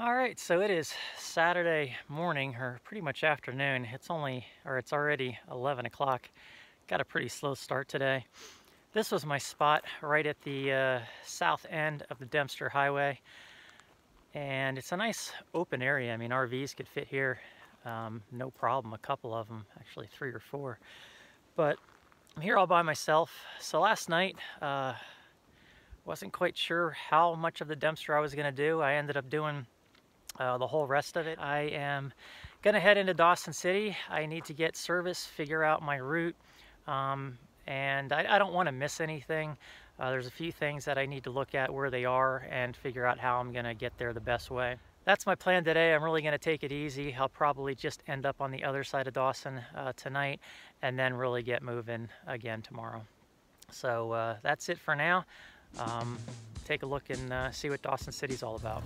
All right, so it is Saturday morning, or pretty much afternoon. It's already 11 o'clock. Got a pretty slow start today. This was my spot right at the south end of the Dempster Highway. And it's a nice open area. I mean, RVs could fit here, no problem, a couple of them, actually 3 or 4. But I'm here all by myself. So last night, wasn't quite sure how much of the Dempster I was gonna do. I ended up doing the whole rest of it. I am gonna head into Dawson City. I need to get service, figure out my route, and I don't wanna miss anything. There's a few things that I need to look at where they are and figure out how I'm gonna get there the best way. That's my plan today. I'm really gonna take it easy. I'll probably just end up on the other side of Dawson tonight, and then really get moving again tomorrow. So that's it for now. Take a look and see what Dawson City's all about.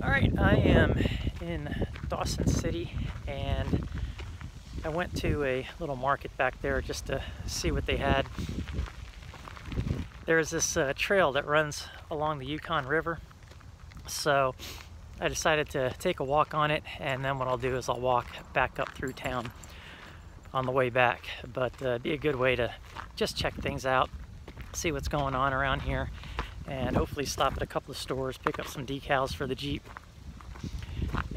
All right, I am in Dawson City, and I went to a little market back there just to see what they had. There's this trail that runs along the Yukon River, so I decided to take a walk on it, and then what I'll do is I'll walk back up through town on the way back. But it'd be a good way to just check things out, see what's going on around here, and hopefully stop at a couple of stores, pick up some decals for the Jeep,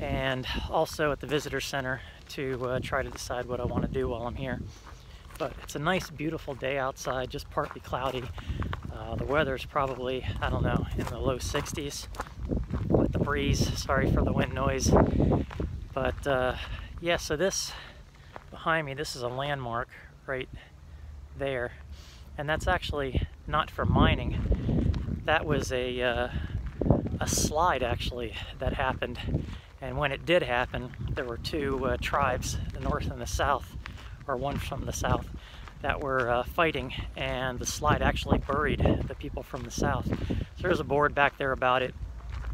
and also at the visitor center to try to decide what I want to do while I'm here. But it's a nice, beautiful day outside, just partly cloudy. The weather's probably, I don't know, in the low 60s with the breeze. Sorry for the wind noise. But yeah, so this behind me, this is a landmark right there. And that's actually not for mining. That was a slide, actually, that happened. And when it did happen, there were two tribes, the north and the south, or one from the south, that were fighting, and the slide actually buried the people from the south. So there's a board back there about it,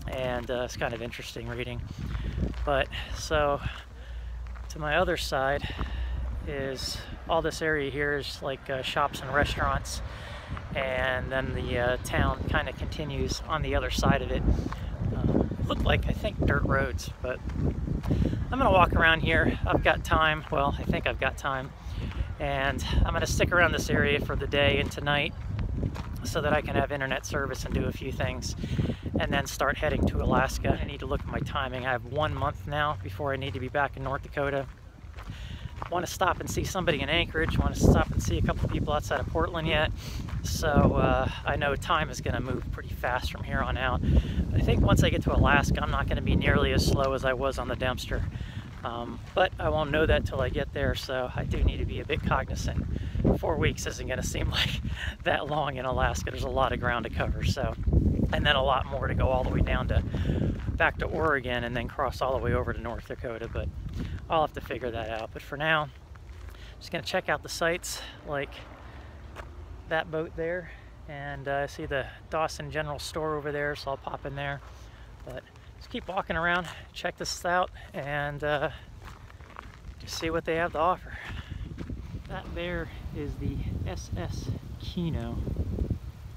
and it's kind of interesting reading. But so to my other side is all this area here is like shops and restaurants. And then the town kind of continues on the other side of it. Look like, I think, dirt roads, but I'm gonna walk around here. I've got time, well, I think I've got time. And I'm gonna stick around this area for the day and tonight so that I can have internet service and do a few things and then start heading to Alaska. I need to look at my timing. I have 1 month now before I need to be back in North Dakota. I want to stop and see somebody in Anchorage. I want to stop and see a couple people outside of Portland yet. So I know time is going to move pretty fast from here on out. I think once I get to Alaska, I'm not going to be nearly as slow as I was on the Dempster. But I won't know that till I get there, so I do need to be a bit cognizant. 4 weeks isn't going to seem like that long in Alaska. There's a lot of ground to cover, so, and then a lot more to go all the way down to back to Oregon and then cross all the way over to North Dakota. But I'll have to figure that out. But for now, I'm just gonna check out the sights, like that boat there, and I see the Dawson General Store over there, so I'll pop in there. But just keep walking around, check this out, and just see what they have to offer. That there is the SS Keno,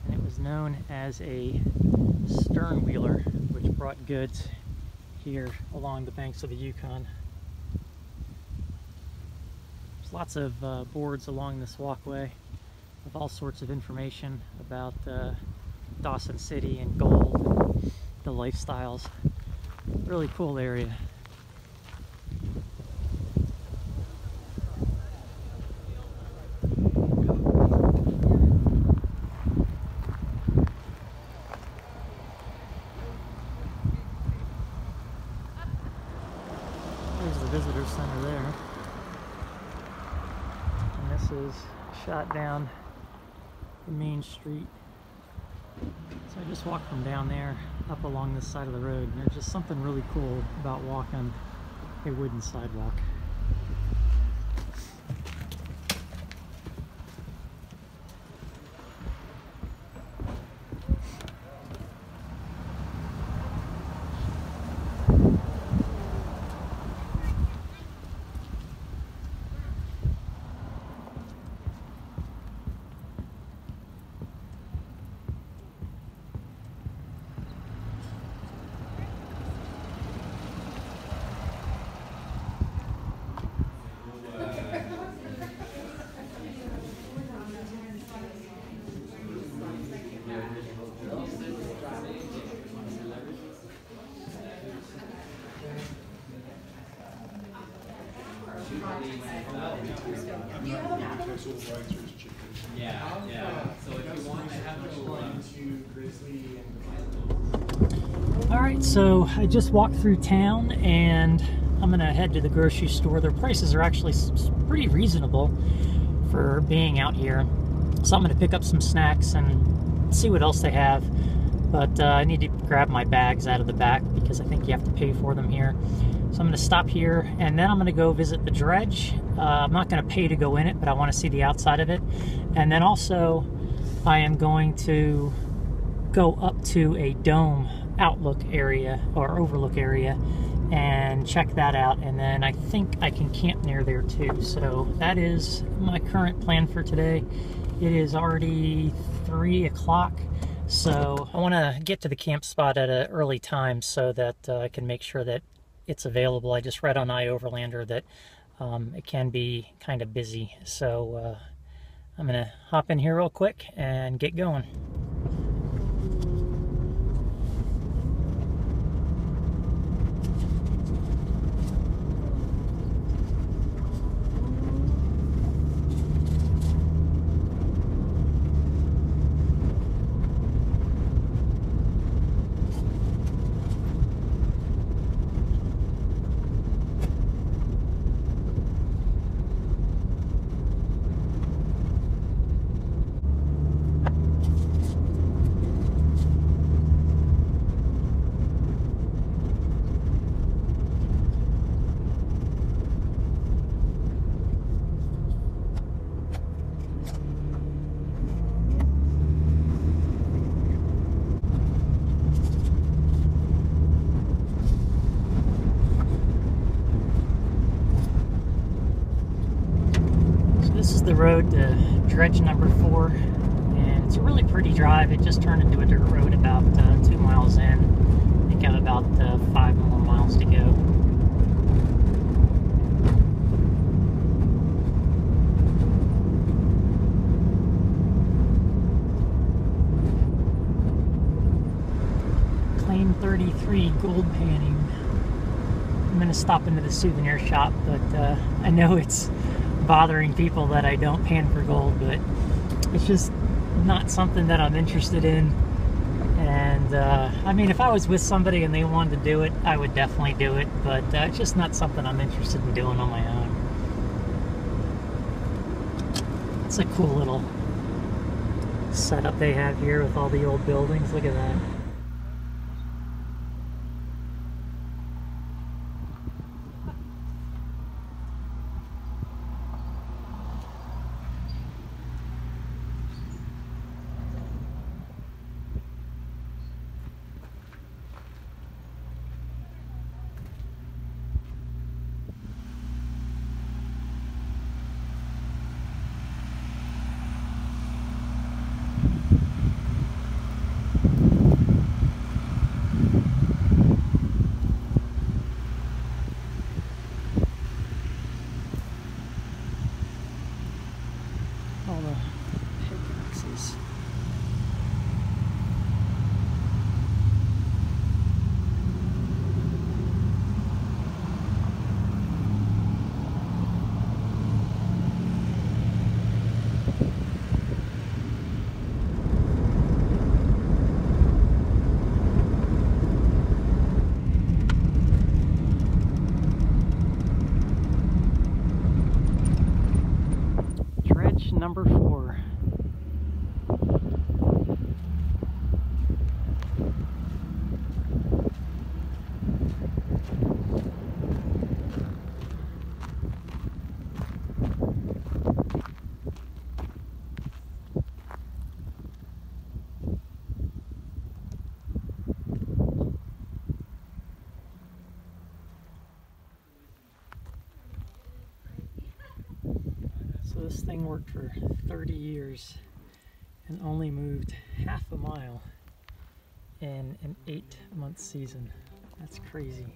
and it was known as a stern wheeler, which brought goods here along the banks of the Yukon. Lots of boards along this walkway with all sorts of information about Dawson City and gold, and the lifestyles. Really cool area. buses shot down the main street. So I just walked from down there up along this side of the road, and there's just something really cool about walking a wooden sidewalk. Alright, so I just walked through town and I'm gonna head to the grocery store. Their prices are actually pretty reasonable for being out here. So I'm gonna pick up some snacks and see what else they have. But I need to grab my bags out of the back because I think you have to pay for them here. So I'm going to stop here, and then I'm going to go visit the dredge. I'm not going to pay to go in it, but I want to see the outside of it. And then also, I am going to go up to a dome outlook area, or overlook area, and check that out. And then I think I can camp near there too. So that is my current plan for today. It is already 3 o'clock. So I want to get to the camp spot at an early time so that I can make sure that it's available. I just read on iOverlander that it can be kind of busy, so I'm gonna hop in here real quick and get going. Road to dredge number 4, and it's a really pretty drive. It just turned into a dirt road about 2 miles in. I think I have about 5 more miles to go. Claim 33 gold panning. I'm going to stop into the souvenir shop, but I know it's bothering people that I don't pan for gold, but it's just not something that I'm interested in. And I mean, if I was with somebody and they wanted to do it, I would definitely do it, but it's just not something I'm interested in doing on my own. It's a cool little setup they have here with all the old buildings. Look at that. Station number 4. This thing worked for 30 years and only moved half a mile in an 8-month season. That's crazy.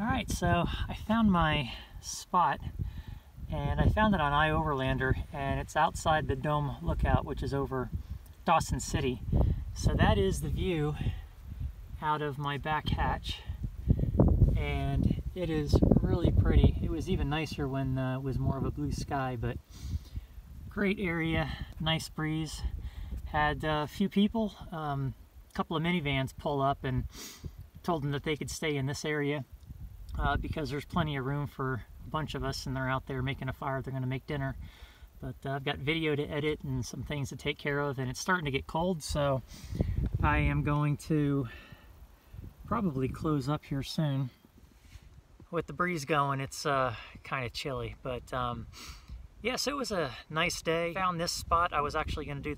Alright, so I found my spot, and I found it on iOverlander, and it's outside the Dome Lookout, which is over Dawson City. So that is the view out of my back hatch, and it is really pretty. It was even nicer when it was more of a blue sky, but great area, nice breeze. Had a few people, a couple of minivans pull up and told them that they could stay in this area. Because there's plenty of room for a bunch of us, and they're out there making a fire, they're going to make dinner. But I've got video to edit and some things to take care of, and it's starting to get cold, so I am going to probably close up here soon. With the breeze going, it's kind of chilly, but yeah, so it was a nice day. Found this spot. I was actually going to do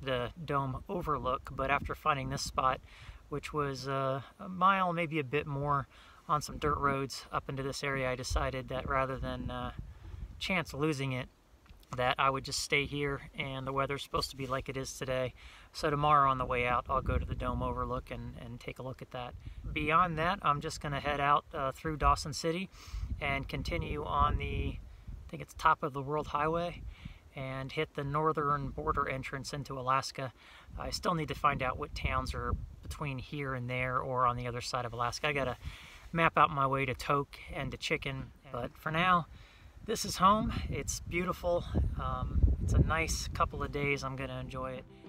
the dome overlook, but after finding this spot, which was a mile, maybe a bit more, on some dirt roads up into this area, I decided that rather than chance losing it, that I would just stay here, and the weather's supposed to be like it is today. So tomorrow on the way out, I'll go to the Dome Overlook and take a look at that. Beyond that, I'm just gonna head out through Dawson City and continue on the, I think it's Top of the World Highway, and hit the northern border entrance into Alaska. I still need to find out what towns are between here and there or on the other side of Alaska. I gotta map out my way to Tok and to Chicken, but for now this is home. It's beautiful. It's a nice couple of days. I'm gonna enjoy it.